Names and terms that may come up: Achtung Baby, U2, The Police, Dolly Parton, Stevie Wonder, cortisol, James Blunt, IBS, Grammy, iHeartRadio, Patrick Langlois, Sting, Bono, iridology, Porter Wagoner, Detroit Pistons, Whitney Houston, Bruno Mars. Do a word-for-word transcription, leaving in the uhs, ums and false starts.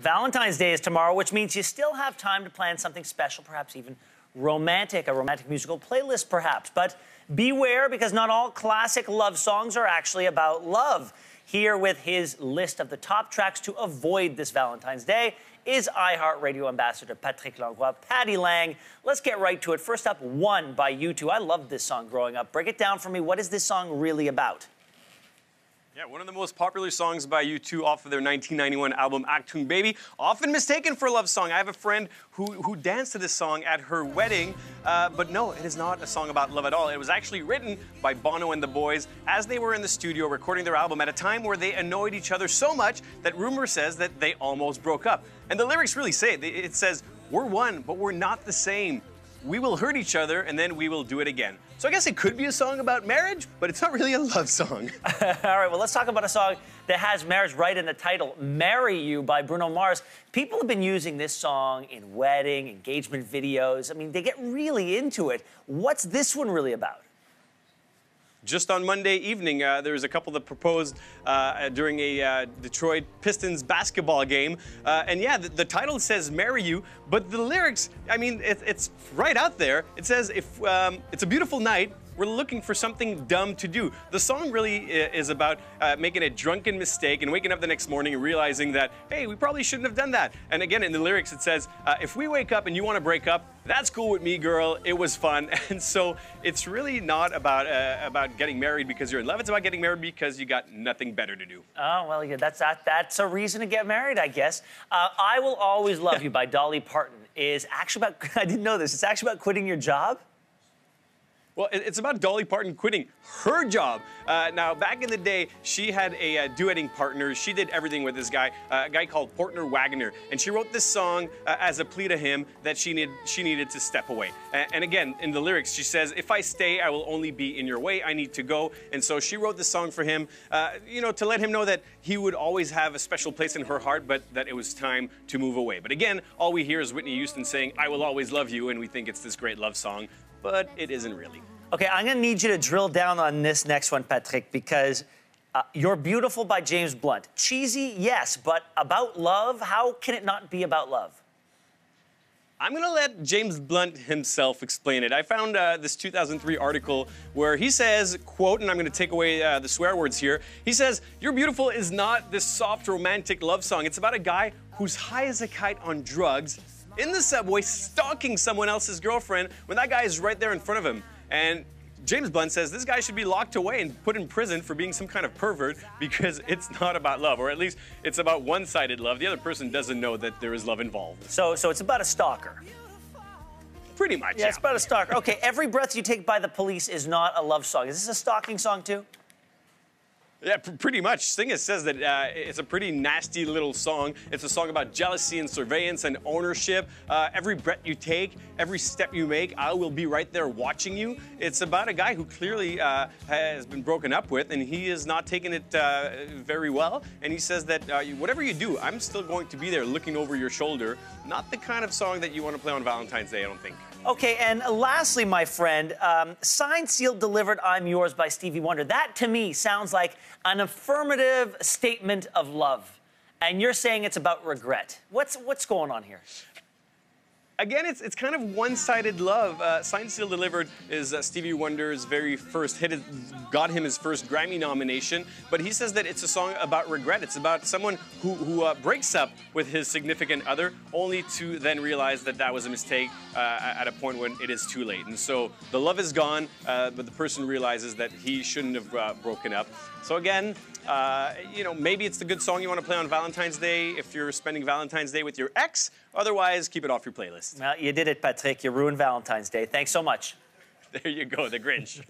Valentine's Day is tomorrow, which means you still have time to plan something special, perhaps even romantic, a romantic musical playlist perhaps. But beware, because not all classic love songs are actually about love. Here with his list of the top tracks to avoid this Valentine's Day is iHeartRadio Ambassador Patrick Langlois, Patty Lang. Let's get right to it. First up, One by U two. I loved this song growing up. Break it down for me. What is this song really about? Yeah, one of the most popular songs by U two off of their nineteen ninety-one album, Achtung Baby, often mistaken for a love song. I have a friend who, who danced to this song at her wedding, uh, but no, it is not a song about love at all. It was actually written by Bono and the boys as they were in the studio recording their album at a time where they annoyed each other so much that rumor says that they almost broke up. And the lyrics really say it. It says, "We're one, but we're not the same. We will hurt each other, and then we will do it again." So I guess it could be a song about marriage, but it's not really a love song. All right, well, let's talk about a song that has marriage right in the title, Marry You by Bruno Mars. People have been using this song in wedding, engagement videos. I mean, they get really into it. What's this one really about? Just on Monday evening, uh, there was a couple that proposed uh, during a uh, Detroit Pistons basketball game. Uh, and yeah, the, the title says Marry You, but the lyrics, I mean, it, it's right out there. It says, if um, it's a beautiful night, we're looking for something dumb to do. The song really is about uh, making a drunken mistake and waking up the next morning and realizing that, hey, we probably shouldn't have done that. And again, in the lyrics, it says, uh, if we wake up and you want to break up, that's cool with me, girl. It was fun. And so it's really not about uh, about getting married because you're in love. It's about getting married because you got nothing better to do. Oh, well, yeah, that's, that, that's a reason to get married, I guess. Uh, I Will Always Love You by Dolly Parton is actually about, I didn't know this, it's actually about quitting your job. Well, it's about Dolly Parton quitting her job. Uh, now, back in the day, she had a uh, duetting partner. She did everything with this guy, uh, a guy called Porter Wagoner. And she wrote this song uh, as a plea to him that she, need, she needed to step away. Uh, and again, in the lyrics, she says, if I stay, I will only be in your way. I need to go. And so she wrote this song for him, uh, you know, to let him know that he would always have a special place in her heart, but that it was time to move away. But again, all we hear is Whitney Houston saying, I will always love you. And we think it's this great love song, but it isn't really. Okay, I'm gonna need you to drill down on this next one, Patrick, because uh, You're Beautiful by James Blunt. Cheesy, yes, but about love? How can it not be about love? I'm gonna let James Blunt himself explain it. I found uh, this two thousand three article where he says, quote, and I'm gonna take away uh, the swear words here, he says, You're Beautiful is not this soft romantic love song. It's about a guy who's high as a kite on drugs, in the subway, stalking someone else's girlfriend when that guy is right there in front of him. And James Blunt says this guy should be locked away and put in prison for being some kind of pervert, because it's not about love, or at least it's about one-sided love. The other person doesn't know that there is love involved. So, so it's about a stalker. Pretty much, yeah. yeah. It's about a stalker. Okay, Every Breath You Take by The Police is not a love song. Is this a stalking song too? Yeah, pretty much. Sting says that uh, it's a pretty nasty little song. It's a song about jealousy and surveillance and ownership. Uh, every breath you take, every step you make, I will be right there watching you. It's about a guy who clearly uh, has been broken up with, and he is not taking it uh, very well. And he says that uh, whatever you do, I'm still going to be there looking over your shoulder. Not the kind of song that you want to play on Valentine's Day, I don't think. Okay, and lastly, my friend, um, Signed, Sealed, Delivered, I'm Yours by Stevie Wonder. That, to me, sounds like an affirmative statement of love. And you're saying it's about regret. What's, what's going on here? Again, it's, it's kind of one-sided love. Uh, Signed, Sealed, Delivered is uh, Stevie Wonder's very first hit. It got him his first Grammy nomination, but he says that it's a song about regret. It's about someone who, who uh, breaks up with his significant other, only to then realize that that was a mistake uh, at a point when it is too late. And so the love is gone, uh, but the person realizes that he shouldn't have uh, broken up. So again, uh, you know, maybe it's the good song you want to play on Valentine's Day if you're spending Valentine's Day with your ex. Otherwise, keep it off your playlist. Well, you did it, Patrick. You ruined Valentine's Day. Thanks so much. There you go, the Grinch.